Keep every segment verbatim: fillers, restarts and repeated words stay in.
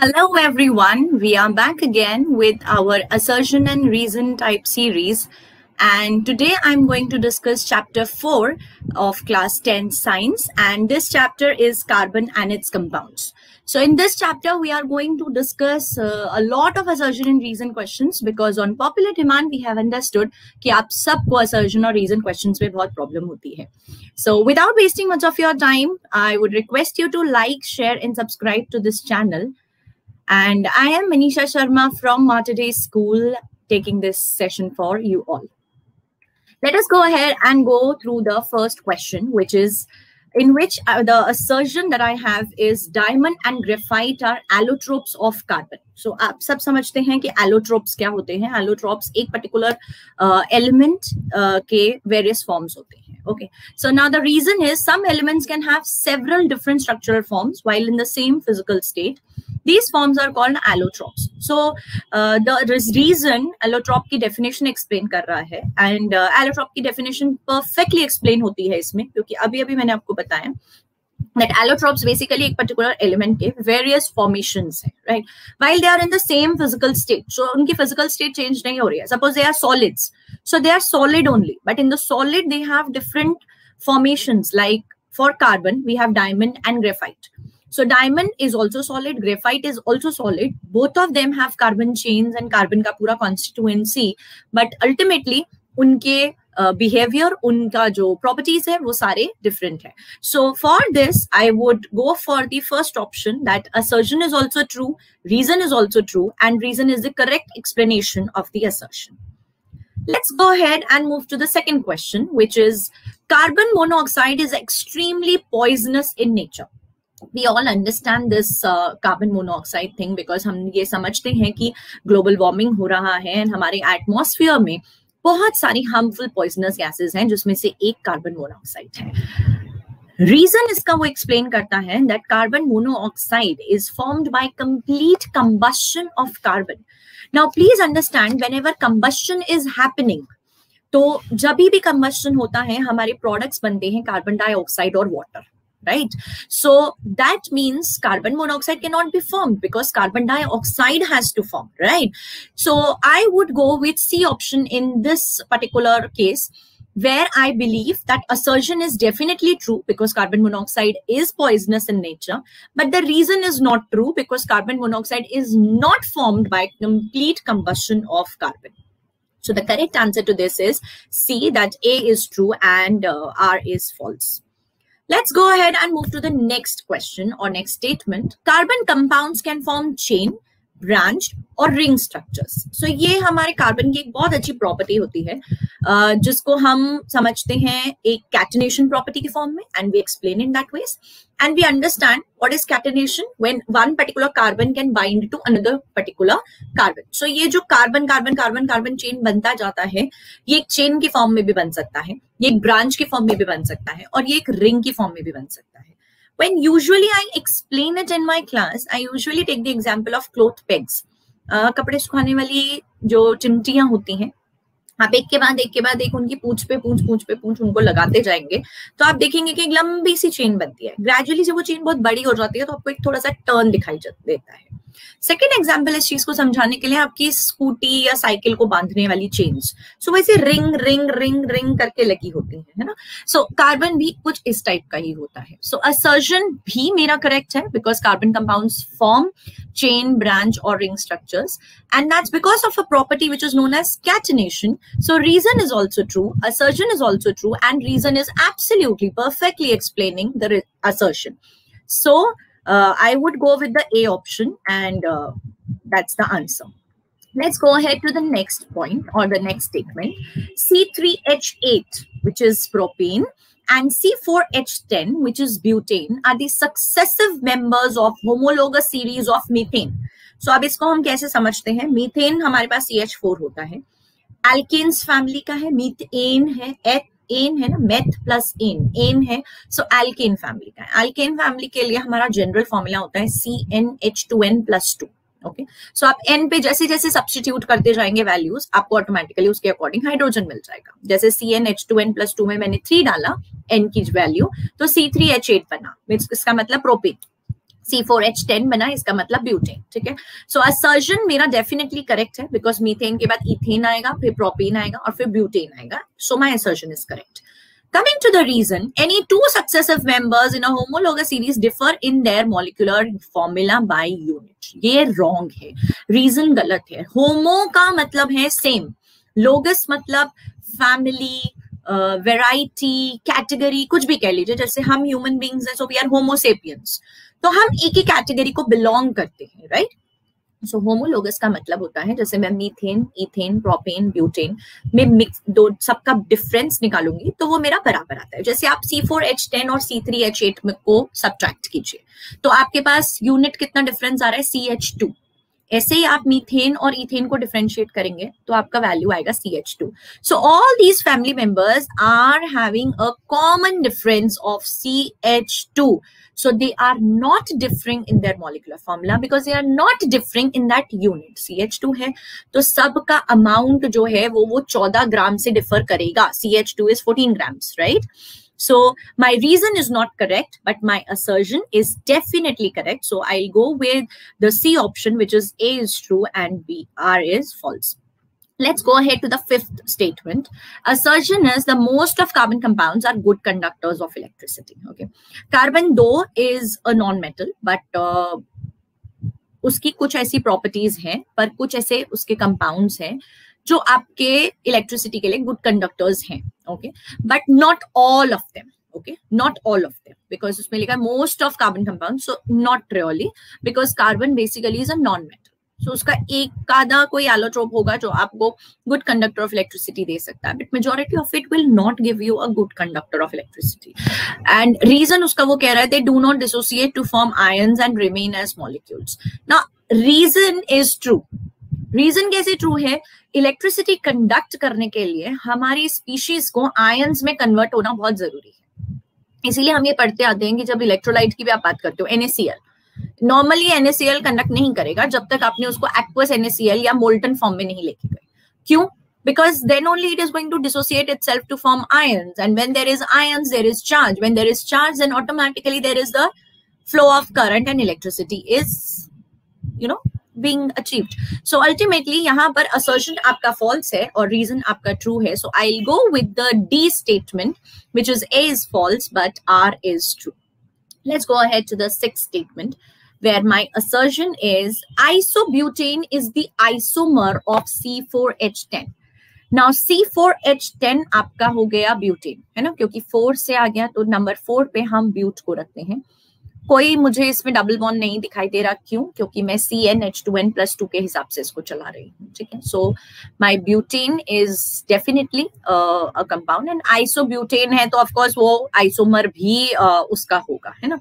Hello everyone, we are back again with our assertion and reason type series, and today I'm going to discuss chapter four of class ten science, and this chapter is carbon and its compounds. So in this chapter we are going to discuss uh, a lot of assertion and reason questions, because on popular demand we have understood ki aap sabko assertion aur reason questions mein bahut problem hoti hai. So without wasting much of your time, I would request you to like, share and subscribe to this channel. And I am Manisha Sharma from Marta Day School, taking this session for you all. Let us go ahead and go through the first question, which is in which uh, the assertion that I have is diamond and graphite are allotropes of carbon. So aap sab samajhte hain ki allotropes kya hote hain. Allotropes ek particular uh, element uh, ke various forms hote hain. Okay, so now the reason is some elements can have several different structural forms while in the same physical state. These forms are called allotropes. So uh, the reason allotrope ki definition explain kar raha hai, and uh, allotrope ki definition perfectly explain hoti hai isme, kyunki abhi abhi maine aapko bataya that allotropes basically एक particular element के various formations है, right? While they are in the same physical state, so उनकी physical state change नहीं हो रही है. Suppose they are solids, so they are solid only. But in the solid they have different formations. Like for carbon we have diamond and graphite. So diamond is also solid, graphite is also solid. Both of them have carbon chains and carbon का पूरा constituency. But ultimately उनके behaviour uh, उनका जो properties है वो सारे different है. So for this I would go for the first option that assertion is also true, reason is also true, and reason is the correct explanation of the assertion. Let's go ahead and move to the second question, which is carbon monoxide is extremely poisonous in nature. We all understand this uh, carbon monoxide thing because हम ये समझते हैं कि global warming हो रहा है and हमारे atmosphere में बहुत सारी हार्मफुल पॉइजनस गैसेस हैं जिसमें से एक कार्बन मोनोऑक्साइड है. रीजन इसका वो एक्सप्लेन करता है that carbon monoxide is formed by complete combustion of carbon. Now please understand, whenever combustion is happening, तो जब भी कंबशन होता है हमारे प्रोडक्ट्स बनते हैं कार्बन डाइऑक्साइड और water, right? So that means carbon monoxide cannot be formed because carbon dioxide has to form, right? So I would go with C option in this particular case, where I believe that assertion is definitely true because carbon monoxide is poisonous in nature, but the reason is not true because carbon monoxide is not formed by complete combustion of carbon. So the correct answer to this is C, that A is true and uh, R is false. Let's go ahead and move to the next question or next statement. Carbon compounds can form chain, branch और ring structures. So ये हमारे carbon की एक बहुत अच्छी property होती है uh, जिसको हम समझते हैं एक catenation प्रॉपर्टी के फॉर्म में, and we explain in that ways and we understand what is catenation when one particular carbon can bind to another particular carbon. So ये जो carbon carbon carbon carbon chain बनता जाता है, ये एक chain के फॉर्म में भी बन सकता है, ये एक ब्रांच के फॉर्म में भी बन सकता है और ये एक रिंग के फॉर्म में भी बन सकता है. When usually I explain it in my class, I usually take the example of cloth pegs. Uh, कपड़े सुखाने वाली जो चिमटियां होती हैं, आप एक के बाद एक के बाद एक उनकी पूंछ पे पूंछ पूंछ पे पूंछ उनको लगाते जाएंगे तो आप देखेंगे कि एक लंबी सी चेन बनती है. ग्रेजुअली जब वो चेन बहुत बड़ी हो जाती है तो आपको एक थोड़ा सा टर्न दिखाई देता है. सेकेंड एग्जाम्पल इस चीज को समझाने के लिए आपकी स्कूटी या साइकिल को बांधने वाली चेन्स, सो वैसे रिंग रिंग रिंग रिंग करके लगी होती है, है ना? सो कार्बन भी कुछ इस टाइप का ही होता है. सो असर्शन भी मेरा करेक्ट है because carbon compounds form chain, branch और ring structures, and that's because of a property which is known as catenation. So reason is also true, assertion is also true, and reason is absolutely perfectly explaining the assertion. So uh, I would go with the A option, and uh, that's the answer. Let's go ahead to the next point or the next statement. C three H eight, which is propane, and C four H ten, which is butane, are the successive members of homologous series of methane. So अब इसको हम कैसे समझते हैं? Methane हमारे पास C H four होता है, alkanes family का है, methane है, ethane है ना, meth plus ane, ane है, so alkane family का है. Alkane family के लिए हमारा general formula होता है C n H two n plus two. Okay, so आप n पे जैसे जैसे सब्स्टिट्यूट करते जाएंगे वैल्यूज, आपको ऑटोमेटिकली उसके अकॉर्डिंग हाइड्रोजन मिल जाएगा. जैसे C n H two n plus two में मैंने three डाला n की वैल्यू, तो C three H eight बना, इसका मतलब propane. C four H ten बना, इसका मतलब ब्यूटेन. ठीक है, सो असर्जन मेरा डेफिनेटली करेक्ट है, बिकॉज मीथेन के बाद इथेन आएगा, फिर प्रोपेन आएगा और फिर ब्यूटेन आएगा. So my assertion is correct. Coming to the reason, any two successive members in a homologous series differ in their molecular formula by unit. ये wrong है, reason गलत है. Homo का मतलब है same, logous मतलब family, uh, variety, category, कुछ भी कह लीजिए. जैसे हम human beings हैं, so we are homo sapiens, तो हम एक ही category को belong करते हैं, right? सो होमोलोगस का मतलब होता है, जैसे मैं मीथेन, इथेन, प्रोपेन, ब्यूटेन में मिक्स दो सबका डिफरेंस निकालूंगी तो वो मेरा बराबर आता है. जैसे आप C four H ten और C three H eight को सब्ट्रैक्ट कीजिए तो आपके पास यूनिट कितना डिफरेंस आ रहा है, C H two. ऐसे ही आप मीथेन और इथेन को डिफरेंशिएट करेंगे तो आपका वैल्यू आएगा C H two. So all these family members are having a common difference of C H two. So they are not differing in their molecular formula because they are not differing in that unit. C H two है तो सबका amount जो है वो वो चौदह ग्राम से differ करेगा. C H two is fourteen grams, right? So my reason is not correct, but my assertion is definitely correct. So I'll go with the C option, which is A is true and B, R is false. Let's go ahead to the fifth statement. Assertion is the most of carbon compounds are good conductors of electricity. Okay, carbon though is a non-metal, but uh, उसकी कुछ ऐसी properties हैं, पर कुछ ऐसे उसके compounds हैं जो आपके इलेक्ट्रिसिटी के लिए गुड कंडक्टर्स हैं. Okay, but not all of them. Okay, not all of them, because उसमें लिखा है most of carbon compound, so not really, because carbon basically is a non metal. So उसका एक आधा कोई एलोट्रोप होगा जो आपको गुड कंडक्टर ऑफ इलेक्ट्रिसिटी दे सकता है, but majority of it will not give you a good conductor of electricity. And reason उसका वो कह रहा है, they do not dissociate to form ions and remain as molecules. Now reason is true. Reason कैसे true है? Electricity conduct करने के लिए हमारी स्पीशीज को आयंस में कन्वर्ट होना बहुत जरूरी है. इसीलिए हम ये पढ़ते आते हैं कि जब इलेक्ट्रोलाइट की भी आप बात करते हो, NaCl नॉर्मली NaCl कंडक्ट नहीं करेगा जब तक आपने उसको एक्वस NaCl या मोल्टन फॉर्म में नहीं लेके गए. क्यों? Because then only it is going to dissociate itself to form ions, and when there is ions there is charge. When there is charge then automatically there is the flow of current and electricity is, you know, being achieved. So ultimately यहाँ पर assertion आपका false है और reason आपका true है. So I'll go with the D statement, which is A is false but R is true. Let's go ahead to the sixth statement, where my assertion is isobutane is the isomer of C four H ten. Now C four H ten आपका हो गया butane, है ना, क्योंकि four से आ गया तो number four पे हम bute को रखते हैं. कोई मुझे इसमें डबल बॉन्ड नहीं दिखाई दे रहा, क्यों? क्योंकि मैं C n H two n plus two के हिसाब से इसको चला रही हूँ. ठीक है, so my butane is definitely a compound, and isobutane है तो ऑफ कोर्स वो आइसोमर भी uh, उसका होगा, है ना.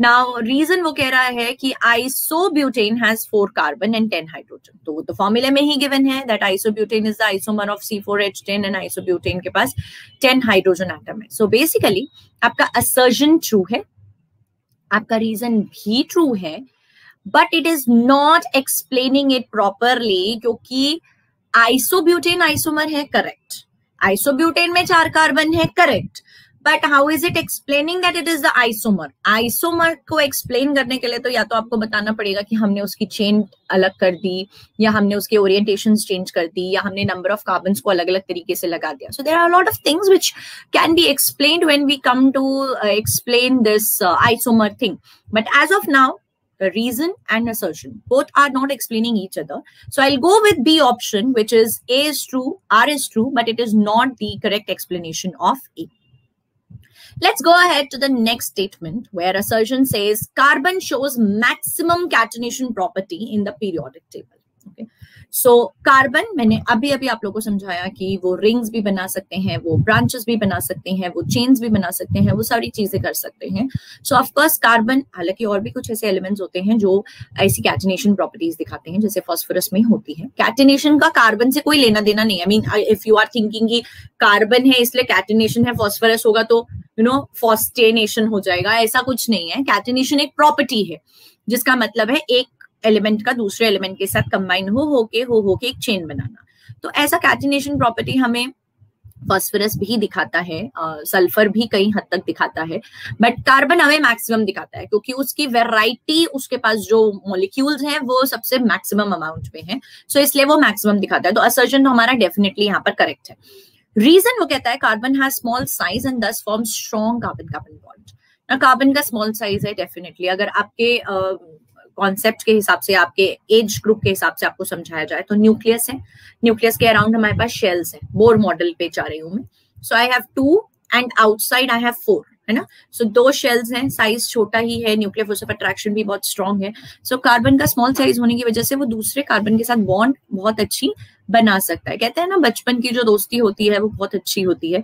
नाउ रीजन वो कह रहा है कि isobutane has four carbon and ten hydrogen, तो वो तो फॉर्मूले में ही गिवन है that isobutane is the isomer of C four H ten, एंड आइसोब्यूटेन के पास टेन हाइड्रोजन एटम है. सो so बेसिकली आपका असर्जन ट्रू है, आपका रीजन भी ट्रू है, but it is not explaining it properly, क्योंकि आइसोब्यूटेन आइसोमर है, करेक्ट. आइसोब्यूटेन में चार कार्बन है, correct, but how is it explaining that it is the isomer? Isomer को एक्सप्लेन करने के लिए तो या तो आपको बताना पड़ेगा कि हमने उसकी चेन अलग कर दी, या हमने उसके ओरिएंटेशन चेंज कर दी, या हमने नंबर ऑफ कार्बन को अलग अलग तरीके से लगा दिया. So there are lot of things which can be explained when we come to explain this isomer thing, but as of now the reason and assertion both are not explaining each other. So I'll go with B option, which is A is true, R is true, but it is not the correct explanation of A. Let's go ahead to the next statement, where assertion says carbon shows maximum catenation property in the periodic table. Okay so carbon मैंने अभी अभी आप लोगों को समझाया कि वो rings भी बना सकते हैं, वो ब्रांचेस भी बना सकते हैं, वो चेन्स भी बना सकते हैं, वो सारी चीजें कर सकते हैं. सो ऑफकोर्स कार्बन, हालांकि और भी कुछ ऐसे एलिमेंट्स होते हैं जो ऐसी कैटिनेशन प्रॉपर्टीज दिखाते हैं जैसे फॉस्फोरस में होती है. कैटिनेशन का कार्बन से कोई लेना देना नहीं. I mean if you are thinking कि कार्बन है इसलिए कैटिनेशन है, फॉस्फोरस होगा तो यू नो फॉस्टेनेशन हो जाएगा, ऐसा कुछ नहीं है. कैटिनेशन एक प्रॉपर्टी है जिसका मतलब है एक एलिमेंट का दूसरे एलिमेंट के साथ कंबाइन हो होके हो होके एक चेन बनाना. तो ऐसा कैटिनेशन प्रॉपर्टी हमें फॉस्फोरस भी दिखाता है, सल्फर भी कई हद तक दिखाता है, बट कार्बन हमें मैक्सिमम दिखाता है क्योंकि उसकी वैरायटी, उसके पास जो मॉलिक्यूल्स हैं वो सबसे मैक्सिमम अमाउंट में है. सो so इसलिए वो मैक्सिमम दिखाता है. तो असर्जन तो हमारा डेफिनेटली यहाँ पर करेक्ट है. रीजन वो कहता है carbon has small size and thus form strong carbon carbon bond. ना कार्बन का स्मॉल साइज है डेफिनेटली. अगर आपके कॉन्सेप्ट uh, के हिसाब से, आपके एज ग्रुप के हिसाब से आपको समझाया जाए तो न्यूक्लियस है, न्यूक्लियस के अराउंड हमारे पास शेल्स हैं. बोर मॉडल पे जा रही हूँ मैं. So I have two and outside I have four, है ना. सो so, दो शेल्स हैं, साइज छोटा ही है, न्यूक्लियर फोर्स ऑफ अट्रैक्शन भी बहुत स्ट्रॉन्ग है. सो so, कार्बन का स्मॉल साइज होने की वजह से वो दूसरे कार्बन के साथ बॉन्ड बहुत अच्छी बना सकता है. कहते हैं ना बचपन की जो दोस्ती होती है वो बहुत अच्छी होती है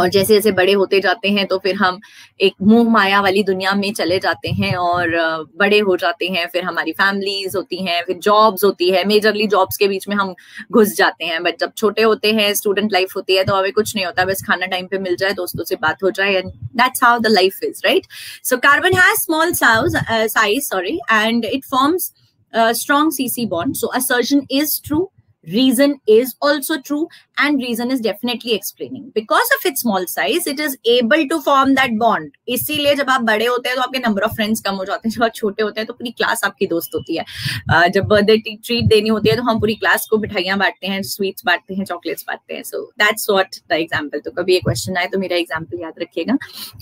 और जैसे जैसे बड़े होते जाते हैं तो फिर हम एक मोह माया वाली दुनिया में चले जाते हैं और बड़े हो जाते हैं. फिर हमारी फैमिलीज होती हैं, फिर जॉब्स होती है, मेजरली जॉब्स के बीच में हम घुस जाते हैं. बट जब छोटे होते हैं, स्टूडेंट लाइफ होती है, तो हमें कुछ नहीं होता, बस खाना टाइम पे मिल जाए, दोस्तों से बात हो जाए, and that's how the life is, right. So carbon has small size sorry and it forms strong C C bond. So assertion is true, reason is also true, and reason is definitely explaining because of its small size it is able to form that bond. इसीलिए जब आप बड़े होते हैं तो आपके number of friends कम हो जाते हैं. जब आप छोटे होते हैं तो पूरी class आपकी दोस्त होती है. जब birthday treat देनी होती है तो हम पूरी class को मिठाइयाँ बांटते हैं, sweets बांटते हैं, chocolates बांटते हैं. So that's what the example. तो कभी ये question आए तो मेरा example याद रखिएगा.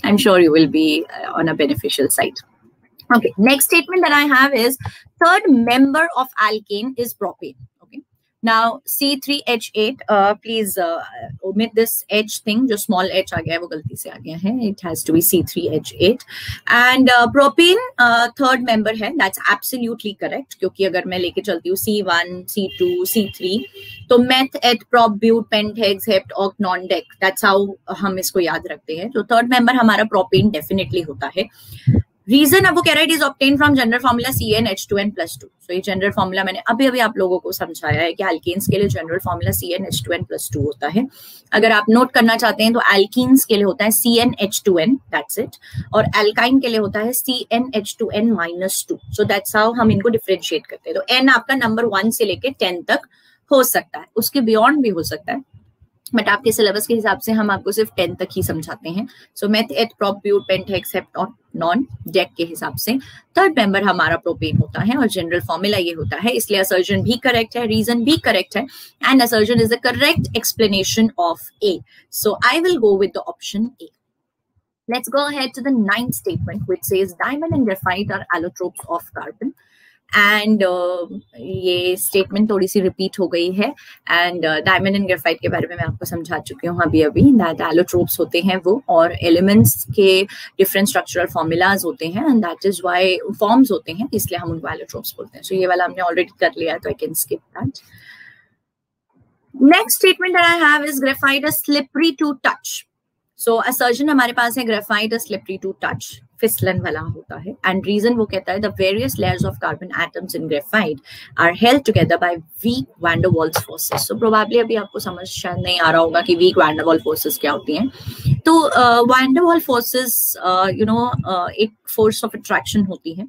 I'm sure you will be on a beneficial side. Okay, next statement that I have is third member of alkane is propane. Now C three H eight, uh, please uh, omit this H thing. जो small H आ गया है वो गलती से आ गया है. It has to be C three H eight. And uh, propane uh, third member है. That's absolutely correct. क्योंकि अगर मैं लेके चलती हूँ C one, C two, C three, तो meth, et, prop, but, pent, hex, hept, oct, non dec. That's how हम इसको याद रखते हैं. तो third member हमारा propane definitely होता है. रीजन अब वो कह रहा है it is obtain from general formula C n H two n plus two. So ये जनरल फॉर्मूला मैंने अभी अभी आप लोगों को समझाया है कि अल्केन्स के लिए general formula C n H two n plus two होता है. अगर आप नोट करना चाहते हैं तो अल्कीन्स के लिए होता है C n H two n, that's it, और अल्काइन के लिए होता है C n H two n minus two. So that's how हम इनको डिफ्रेंशिएट करते हैं. तो एन आपका नंबर वन से लेके टेन तक हो सकता है, उसके बियॉन्ड भी हो सकता है, बट आपके सिलेबस के हिसाब से हम आपको सिर्फ टेन तक ही समझाते हैं. So meth, eth, prop, but, pent, hex, hept, oct, non dec के हिसाब से थर्ड मेंबर हमारा प्रोपेन होता है और जनरल फॉर्मूला ये होता है. इसलिए असर्जन भी करेक्ट है, रीजन भी करेक्ट है, and assertion is the correct explanation of A. So I will go with the option A. Let's go ahead to the ninth statement which says diamond and graphite are allotropes of carbon. And uh, ये statement थोड़ी सी repeat हो गई है. And diamond and graphite के बारे में मैं आपको समझा चुकी हूँ अभी अभी दैट एलोट्रोप्स होते हैं वो, और एलिमेंट्स के डिफरेंट स्ट्रक्चरल फॉर्मूलाज होते हैं and that is why forms होते हैं, इसलिए हम उनको एलोट्रोप्स बोलते हैं. सो so, ये वाला हमने ऑलरेडी कर लिया है तो I can skip that. Next statement that I have is graphite is slippery to touch. So assertion हमारे पास है graphite is slippery to touch, फिसलन वाला होता है. एंड रीजन वो कहता है the various layers of carbon atoms in graphite are held together by weak van der Waals forces. So probably अभी आपको समझ शायद नहीं आ रहा होगा कि weak van der Waals forces क्या होती हैं. तो van der Waals forces you know एक फोर्स ऑफ अट्रैक्शन होती है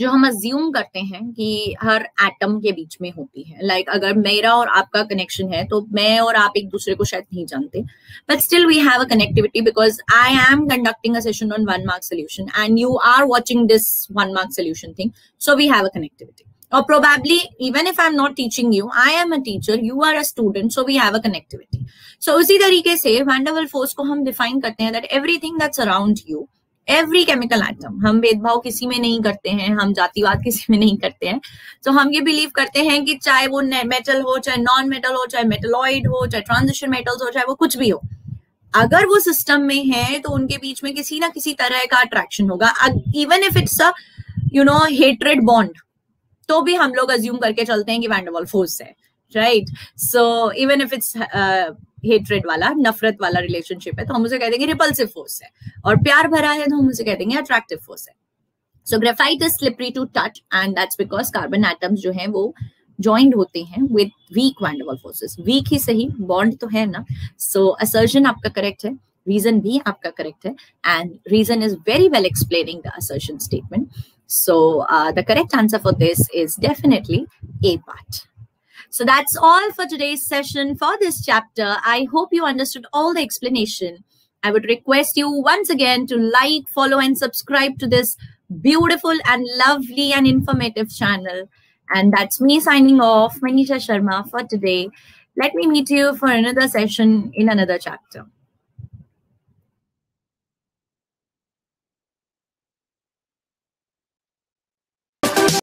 जो हम अज्यूम करते हैं कि हर एटम के बीच में होती है. लाइक like, अगर मेरा और आपका कनेक्शन है तो मैं और आप एक दूसरे को शायद नहीं जानते, but still we have a connectivity because I am conducting a session on one mark solution and you are watching this one mark solution thing. So we have a connectivity. और probably even if I am not teaching you, I am a teacher, you are a student, so we have a connectivity. So उसी तरीके से van der Waals force को हम define करते हैं that everything that's around you, every chemical atom. हम भेदभाव किसी में नहीं करते हैं, हम जातिवाद किसी में नहीं करते हैं. तो so, हम ये बिलीव करते हैं कि चाहे वो मेटल हो, चाहे नॉन मेटल हो, चाहे मेटलॉइड हो, चाहे ट्रांजिशन मेटल्स हो, चाहे वो कुछ भी हो, अगर वो सिस्टम में है तो उनके बीच में किसी ना किसी तरह का अट्रैक्शन होगा. Even if it's a you know hatred bond, तो भी हम लोग अज्यूम करके चलते हैं कि वैन डेर वाल फोर्स है, right. So even if it's hatred वाला, नफरत वाला रिलेशनशिप है, तो हम उसे कह देंगे रिपल्सिव फोर्स है, और प्यार भरा है तो हम उसे कह देंगे अट्रैक्टिव फोर्स है. So graphite is slippery to touch and that's because carbon atoms जो हैं वो ज्वाइंड होते हैं with weak van der Waal forces. Weak ही सही, बॉन्ड तो है ना. सो असर्शन आपका करेक्ट है, रीजन भी आपका करेक्ट है, and reason is very well explaining the assertion statement. So uh, the correct answer for this is definitely A part. So that's all for today's session for this chapter. I hope you understood all the explanation. I would request you once again to like, follow and subscribe to this beautiful and lovely and informative channel. And that's me signing off, Manisha Sharma, for today. Let me meet you for another session in another chapter.